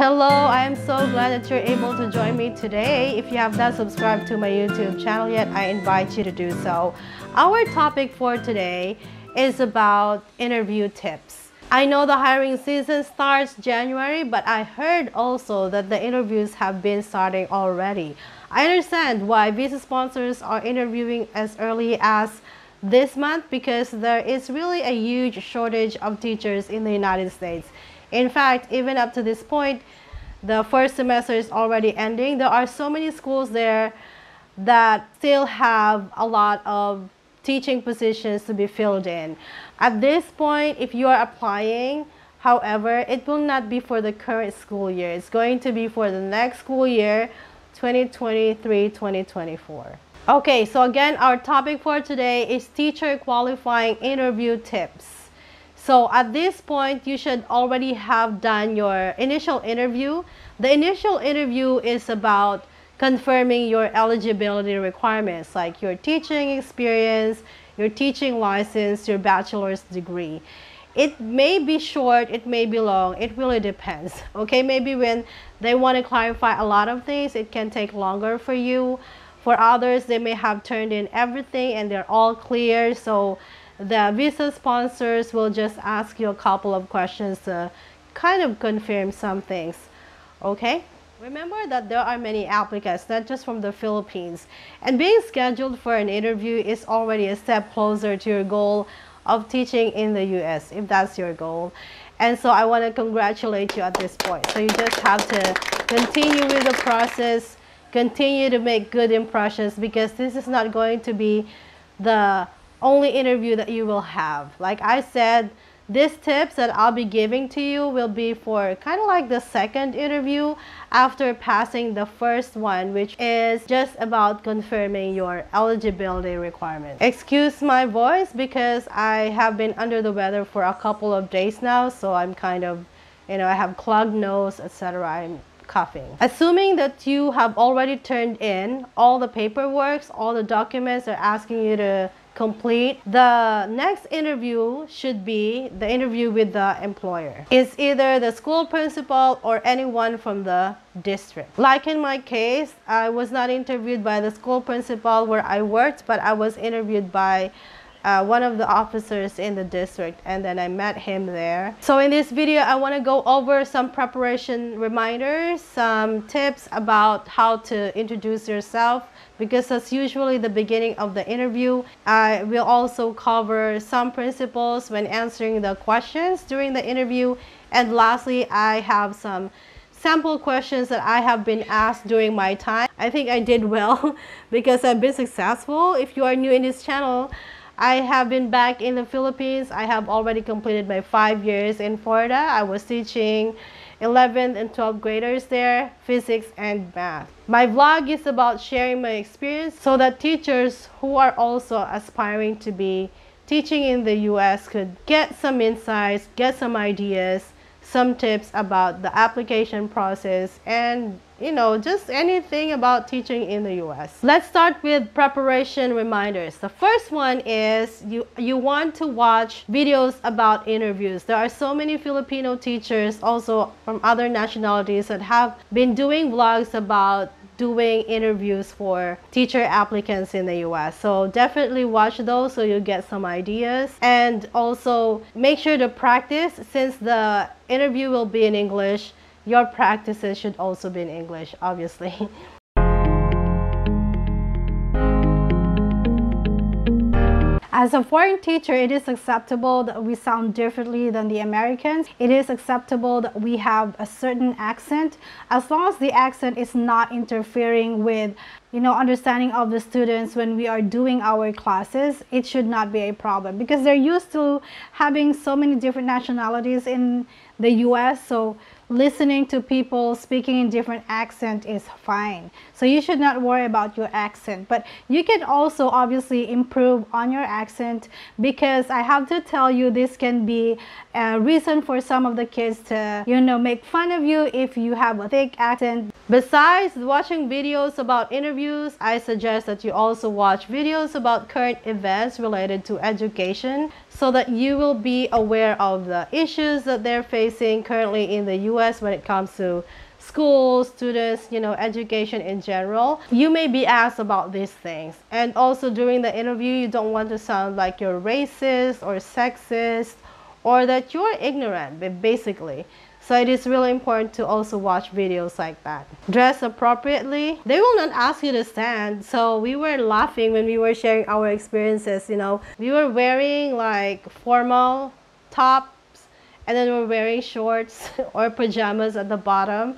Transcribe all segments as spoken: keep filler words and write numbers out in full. Hello, I am so glad that you're able to join me today. If you have not subscribed to my YouTube channel yet, I invite you to do so. Our topic for today is about interview tips. I know the hiring season starts January, but I heard also that the interviews have been starting already. I understand why visa sponsors are interviewing as early as this month because there is really a huge shortage of teachers in the United States. In fact, even up to this point, the first semester is already ending. There are so many schools there that still have a lot of teaching positions to be filled in. At this point, if you are applying, however, it will not be for the current school year. It's going to be for the next school year, twenty twenty-three twenty twenty-four. Okay, so again, our topic for today is teacher qualifying interview tips. So at this point, you should already have done your initial interview. The initial interview is about confirming your eligibility requirements, like your teaching experience, your teaching license, your bachelor's degree. It may be short, it may be long, it really depends. Okay, maybe when they want to clarify a lot of things, it can take longer for you. For others, they may have turned in everything and they're all clear. So the visa sponsors will just ask you a couple of questions to kind of confirm some things, okay? Remember that there are many applicants, not just from the Philippines. And being scheduled for an interview is already a step closer to your goal of teaching in the U S, if that's your goal. And so I want to congratulate you at this point. So you just have to continue with the process, continue to make good impressions, because this is not going to be the only interview that you will have. Like I said, these tips that I'll be giving to you will be for kind of like the second interview after passing the first one, which is just about confirming your eligibility requirements. Excuse my voice because I have been under the weather for a couple of days now, so I'm kind of, you know, I have clogged nose, et cetera. I'm coughing. Assuming that you have already turned in all the paperwork, all the documents they're asking you to complete, the next interview should be the interview with the employer. It's either the school principal or anyone from the district. Like in my case, I was not interviewed by the school principal where I worked, but I was interviewed by uh, one of the officers in the district, and then I met him there. So in this video, I want to go over some preparation reminders, some tips about how to introduce yourself, because that's usually the beginning of the interview. I will also cover some principles when answering the questions during the interview. And lastly, I have some sample questions that I have been asked during my time. I think I did well because I've been successful. If you are new in this channel, I have been back in the Philippines. I have already completed my five years in Florida. I was teaching eleventh and twelfth graders there, physics and math. My vlog is about sharing my experience so that teachers who are also aspiring to be teaching in the U S could get some insights, get some ideas, some tips about the application process, and you know, just anything about teaching in the U S. Let's start with preparation reminders. The first one is you you want to watch videos about interviews. There are so many Filipino teachers also from other nationalities that have been doing vlogs about doing interviews for teacher applicants in the U S. So definitely watch those so you get some ideas. And also make sure to practice, since the interview will be in English, your practices should also be in English, obviously. As a foreign teacher, it is acceptable that we sound differently than the Americans. It is acceptable that we have a certain accent, as long as the accent is not interfering with, you know, understanding of the students when we are doing our classes. It should not be a problem because they're used to having so many different nationalities in the U S. So listening to people speaking in different accent is fine. So you should not worry about your accent, but you can also obviously improve on your accent, because I have to tell you, this can be a reason for some of the kids to, you know, make fun of you if you have a thick accent. Besides watching videos about interviews, I suggest that you also watch videos about current events related to education so that you will be aware of the issues that they're facing currently in the U S when it comes to school, students, you know, education in general. You may be asked about these things. And also during the interview, you don't want to sound like you're racist or sexist or that you're ignorant, but basically. So it is really important to also watch videos like that. Dress appropriately. They will not ask you to stand. So we were laughing when we were sharing our experiences, you know. We were wearing like formal tops and then we're wearing shorts or pajamas at the bottom.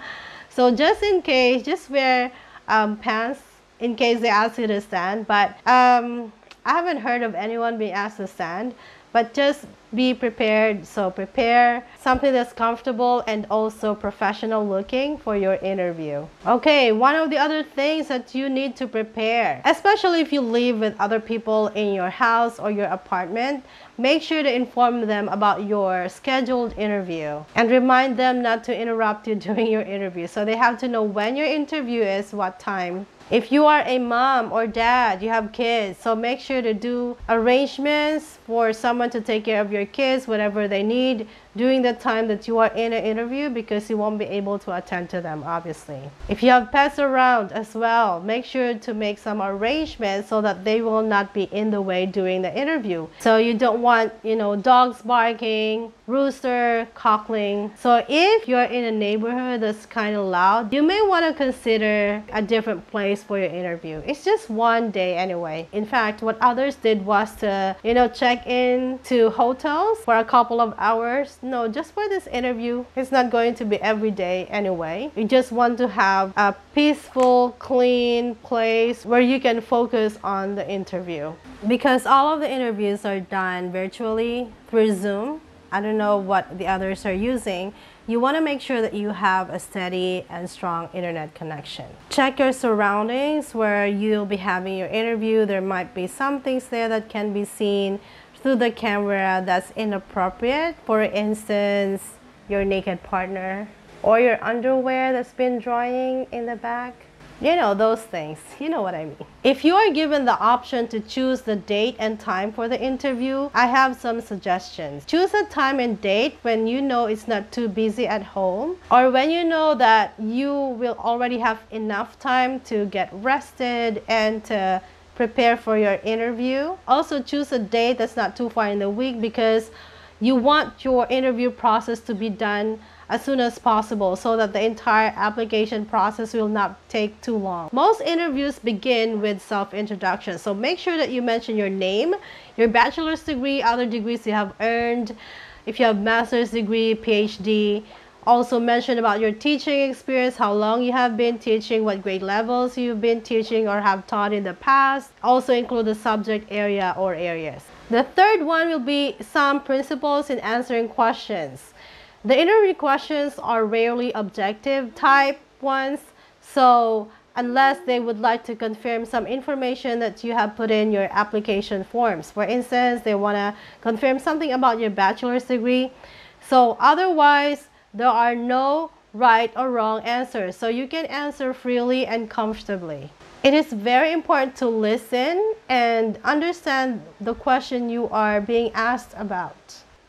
So just in case, just wear um, pants in case they ask you to stand. But um, I haven't heard of anyone being asked to stand. But just be prepared. So prepare something that's comfortable and also professional looking for your interview. Okay, one of the other things that you need to prepare, especially if you live with other people in your house or your apartment, make sure to inform them about your scheduled interview and remind them not to interrupt you during your interview. So they have to know when your interview is, what time. If you are a mom or dad, you have kids, so make sure to do arrangements for someone to take care of your kids, whatever they need, during the time that you are in an interview, because you won't be able to attend to them, obviously. If you have pets around as well, make sure to make some arrangements so that they will not be in the way during the interview. So you don't want, you know, dogs barking, rooster cackling. So if you're in a neighborhood that's kind of loud, you may want to consider a different place for your interview. It's just one day anyway. In fact, what others did was to, you know, check in to hotels for a couple of hours. No, just for this interview. It's not going to be every day anyway. You just want to have a peaceful, clean place where you can focus on the interview, because all of the interviews are done virtually through Zoom. I don't know what the others are using. You want to make sure that you have a steady and strong internet connection. Check your surroundings where you'll be having your interview. There might be some things there that can be seen through the camera that's inappropriate. For instance, your naked partner or your underwear that's been drying in the back. You know, those things. You know what I mean. If you are given the option to choose the date and time for the interview, I have some suggestions. Choose a time and date when you know it's not too busy at home, or when you know that you will already have enough time to get rested and to prepare for your interview. Also choose a date that's not too far in the week, because you want your interview process to be done as soon as possible so that the entire application process will not take too long. Most interviews begin with self-introduction, so make sure that you mention your name, your bachelor's degree, other degrees you have earned, if you have master's degree, P H D. Also mention about your teaching experience, how long you have been teaching, what grade levels you've been teaching or have taught in the past. Also include the subject area or areas. The third one will be some principles in answering questions. The interview questions are rarely objective type ones, so unless they would like to confirm some information that you have put in your application forms. For instance, they want to confirm something about your bachelor's degree. So otherwise, there are no right or wrong answers, so you can answer freely and comfortably. It is very important to listen and understand the question you are being asked about.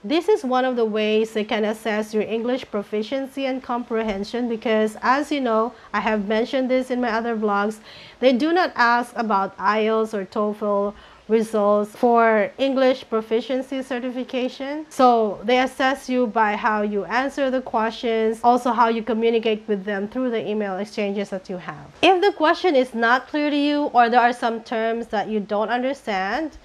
This is one of the ways they can assess your English proficiency and comprehension, because as you know, I have mentioned this in my other vlogs, they do not ask about I E L T S or TOEFL results for English proficiency certification. So they assess you by how you answer the questions, also how you communicate with them through the email exchanges that you have. If the question is not clear to you or there are some terms that you don't understand,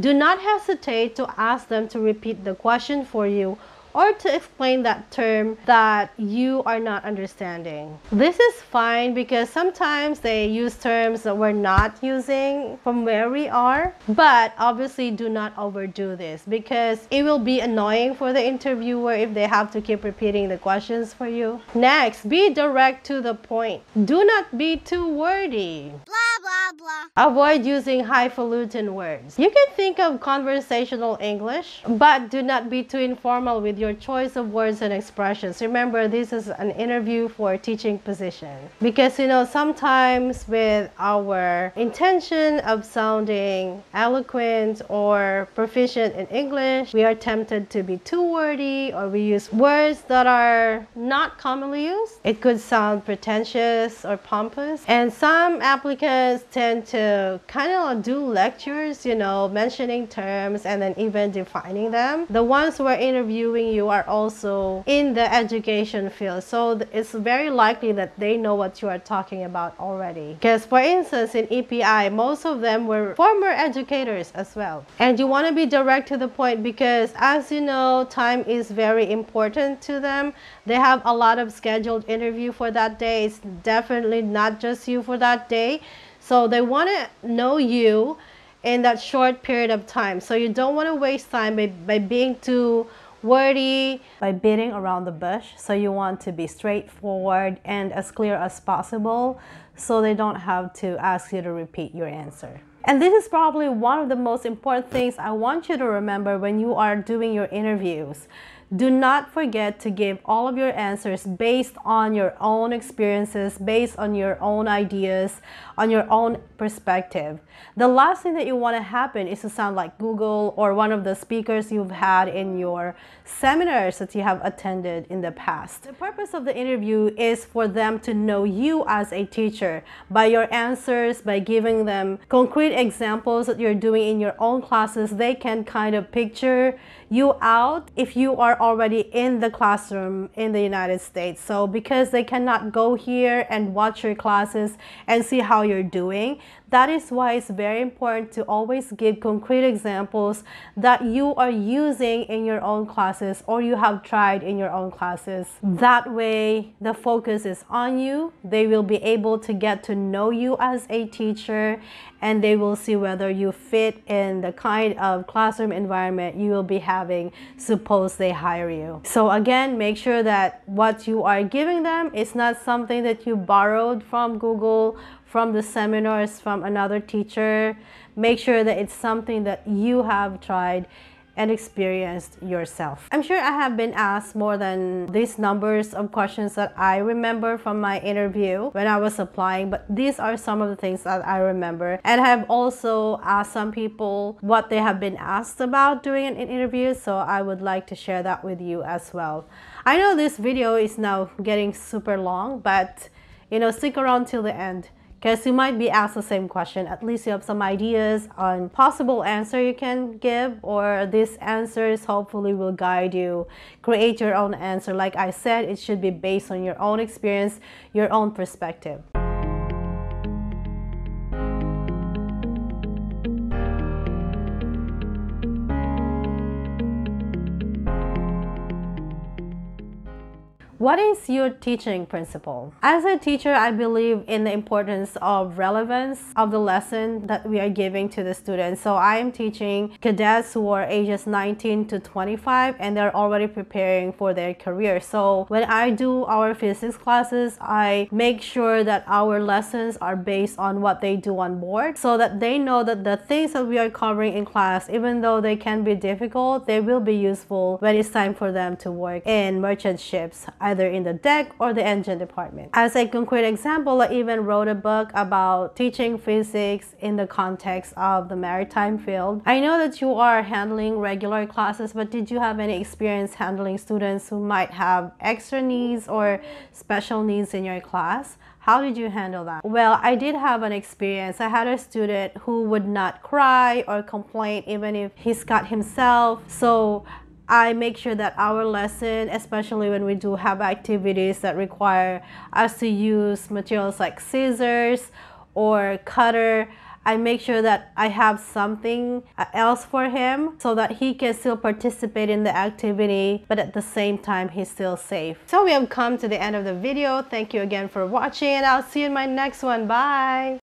do not hesitate to ask them to repeat the question for you or to explain that term that you are not understanding. This is fine because sometimes they use terms that we're not using from where we are, but obviously do not overdo this because it will be annoying for the interviewer if they have to keep repeating the questions for you. Next, be direct to the point. Do not be too wordy. Blah! Avoid using highfalutin words. You can think of conversational English, but do not be too informal with your choice of words and expressions. Remember, this is an interview for a teaching position. Because, you know, sometimes with our intention of sounding eloquent or proficient in English, we are tempted to be too wordy, or we use words that are not commonly used. It could sound pretentious or pompous. And some applicants tend to kind of do lectures, you know, mentioning terms and then even defining them. The ones who are interviewing you are also in the education field, so it's very likely that they know what you are talking about already. Because, for instance, in E P I, most of them were former educators as well. And you want to be direct to the point because, as you know, time is very important to them. They have a lot of scheduled interview for that day. It's definitely not just you for that day. So they want to know you in that short period of time. So you don't want to waste time by, by being too wordy, by beating around the bush. So you want to be straightforward and as clear as possible, so they don't have to ask you to repeat your answer. And this is probably one of the most important things I want you to remember when you are doing your interviews. Do not forget to give all of your answers based on your own experiences, based on your own ideas, on your own perspective. The last thing that you want to happen is to sound like Google or one of the speakers you've had in your seminars that you have attended in the past. The purpose of the interview is for them to know you as a teacher by your answers, by giving them concrete examples that you're doing in your own classes. They can kind of picture you out if you are already in the classroom in the United States. So because they cannot go here and watch your classes and see how you're doing, that is why it's very important to always give concrete examples that you are using in your own classes or you have tried in your own classes. That way the focus is on you. They will be able to get to know you as a teacher, and they will see whether you fit in the kind of classroom environment you will be having, suppose they hire you. So again, make sure that what you are giving them is not something that you borrowed from Google, from the seminars, from another teacher. Make sure that it's something that you have tried and experienced yourself. I'm sure I have been asked more than these numbers of questions that I remember from my interview when I was applying, but these are some of the things that I remember. And I have also asked some people what they have been asked about during an interview, so I would like to share that with you as well. I know this video is now getting super long, but you know, stick around till the end, because you might be asked the same question. At least you have some ideas on possible answer you can give, or these answers hopefully will guide you. Create your own answer. Like I said, it should be based on your own experience, your own perspective. What is your teaching principle? As a teacher, I believe in the importance of relevance of the lesson that we are giving to the students. So I am teaching cadets who are ages nineteen to twenty-five, and they're already preparing for their career. So when I do our physics classes, I make sure that our lessons are based on what they do on board, so that they know that the things that we are covering in class, even though they can be difficult, they will be useful when it's time for them to work in merchant ships, either in the deck or the engine department. As a concrete example, I even wrote a book about teaching physics in the context of the maritime field. I know that you are handling regular classes, but did you have any experience handling students who might have extra needs or special needs in your class? How did you handle that? Well, I did have an experience. I had a student who would not cry or complain even if he's cut himself. So I make sure that our lesson, especially when we do have activities that require us to use materials like scissors or cutter, I make sure that I have something else for him so that he can still participate in the activity, but at the same time, he's still safe. So we have come to the end of the video. Thank you again for watching, and I'll see you in my next one. Bye!